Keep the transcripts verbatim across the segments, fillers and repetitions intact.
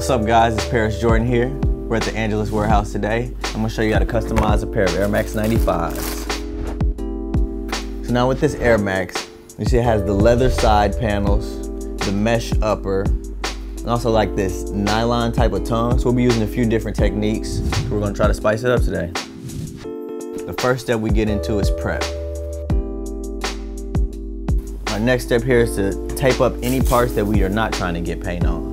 What's up guys, it's Paris Jordan here. We're at the Angelus Warehouse today. I'm gonna show you how to customize a pair of Air Max ninety-fives. So now with this Air Max, you see it has the leather side panels, the mesh upper, and also like this nylon type of tongue. So we'll be using a few different techniques. We're gonna try to spice it up today. The first step we get into is prep. Our next step here is to tape up any parts that we are not trying to get paint on.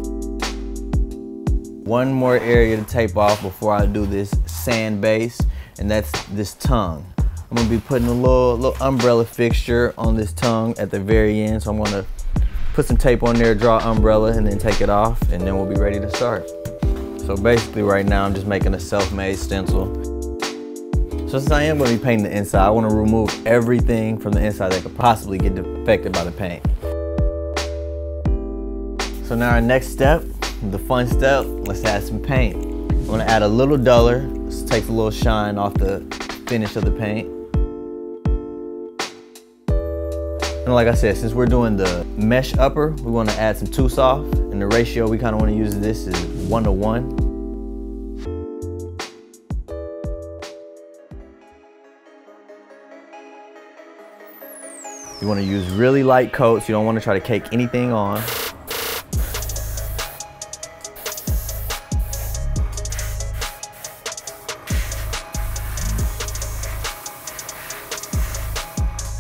One more area to tape off before I do this sand base, and that's this tongue. I'm gonna be putting a little, little umbrella fixture on this tongue at the very end, so I'm gonna put some tape on there, draw umbrella, and then take it off, and then we'll be ready to start. So basically right now, I'm just making a self-made stencil. So since I am gonna be painting the inside, I wanna remove everything from the inside that could possibly get affected by the paint. So now our next step, the fun step, let's add some paint. I'm gonna add a little duller. This takes a little shine off the finish of the paint. And like I said, since we're doing the mesh upper, we wanna add some two soft, and the ratio we kinda wanna use this is one to one. You wanna use really light coats. You don't wanna try to cake anything on.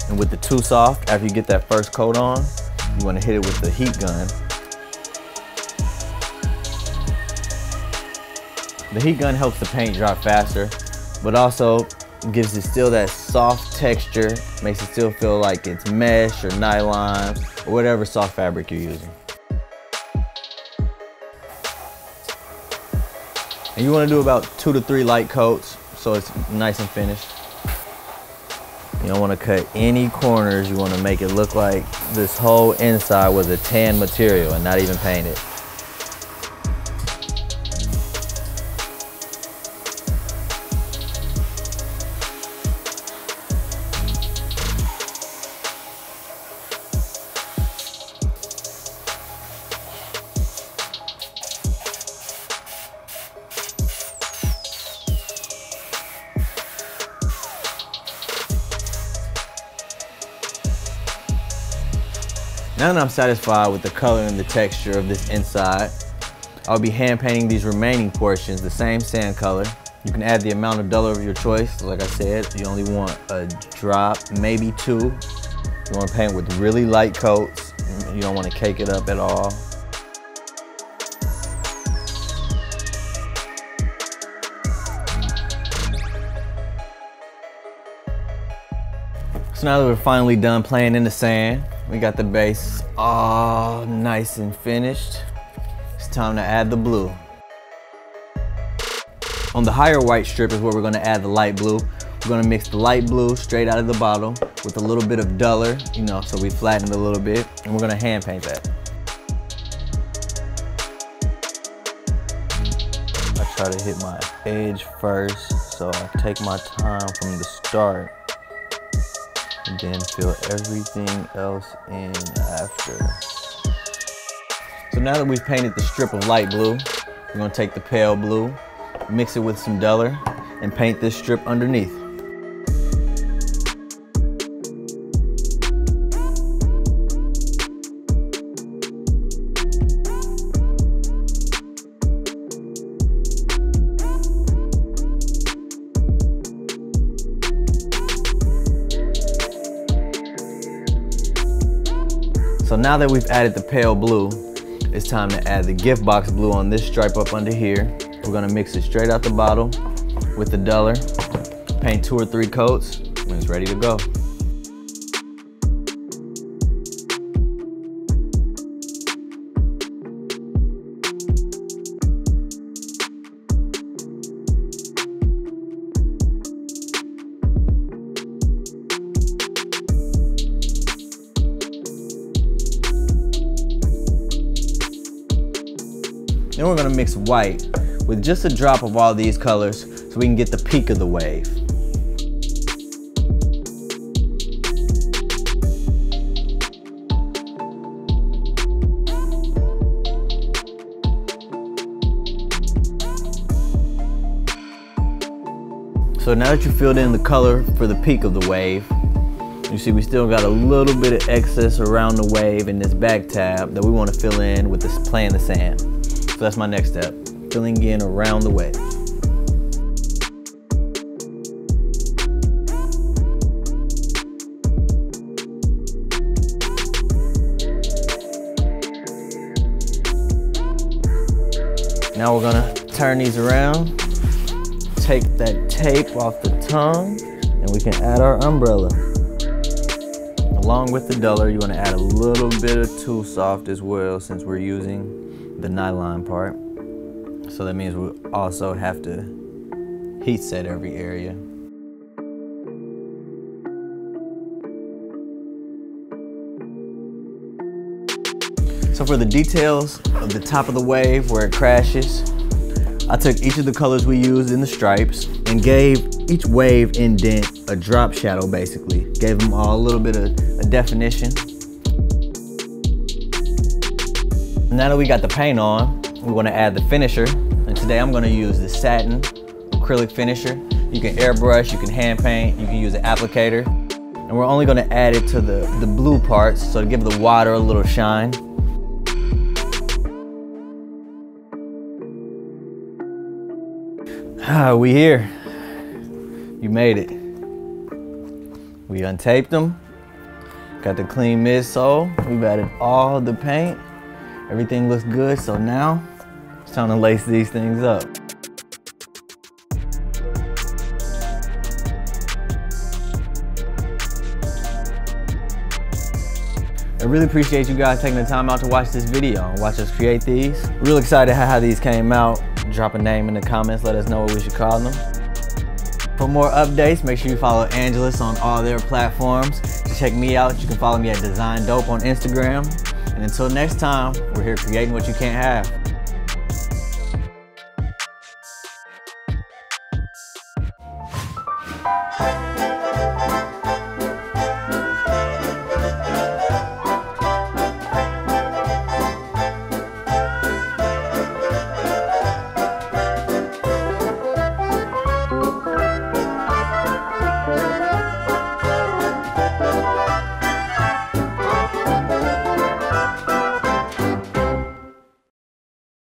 And with the two soft, after you get that first coat on, you want to hit it with the heat gun. The heat gun helps the paint dry faster, but also gives it still that soft texture, makes it still feel like it's mesh or nylon or whatever soft fabric you're using. And you want to do about two to three light coats so it's nice and finished. You don't want to cut any corners. You want to make it look like this whole inside was a tan material and not even painted. Now that I'm satisfied with the color and the texture of this inside, I'll be hand painting these remaining portions the same sand color. You can add the amount of duller of your choice. Like I said, you only want a drop, maybe two. You want to paint with really light coats. You don't want to cake it up at all. So now that we're finally done playing in the sand, we got the base all nice and finished. It's time to add the blue. On the higher white strip is where we're gonna add the light blue. We're gonna mix the light blue straight out of the bottle with a little bit of duller, you know, so we flatten it a little bit, and we're gonna hand paint that. I try to hit my edge first, so I take my time from the start. And then fill everything else in after. So now that we've painted the strip of light blue, we're gonna take the pale blue, mix it with some duller, and paint this strip underneath. So now that we've added the pale blue, it's time to add the gift box blue on this stripe up under here. We're gonna mix it straight out the bottle with the duller, paint two or three coats, and it's ready to go. Then we're gonna mix white with just a drop of all these colors so we can get the peak of the wave. So now that you filled in the color for the peak of the wave, you see we still got a little bit of excess around the wave in this back tab that we want to fill in with this play in the sand. So that's my next step, filling in around the wave. Now we're gonna turn these around, take that tape off the tongue, and we can add our umbrella. Along with the duller, you wanna add a little bit of Too Soft as well, since we're using the nylon part. So that means we also have to heat set every area. So for the details of the top of the wave where it crashes, I took each of the colors we used in the stripes and gave each wave indent a drop shadow basically. Gave them all a little bit of a definition. Now that we got the paint on, we want to add the finisher. And today I'm going to use the satin acrylic finisher. You can airbrush, you can hand paint, you can use an applicator. And we're only going to add it to the, the blue parts, so to give the water a little shine. Ah, we here. You made it. We untaped them. Got the clean midsole. We've added all the paint. Everything looks good, so now it's time to lace these things up. I really appreciate you guys taking the time out to watch this video and watch us create these. Real excited how these came out. Drop a name in the comments, let us know what we should call them. For more updates, make sure you follow Angelus on all their platforms. To check me out, you can follow me at DezineDope on Instagram. And until next time, we're here creating what you can't have.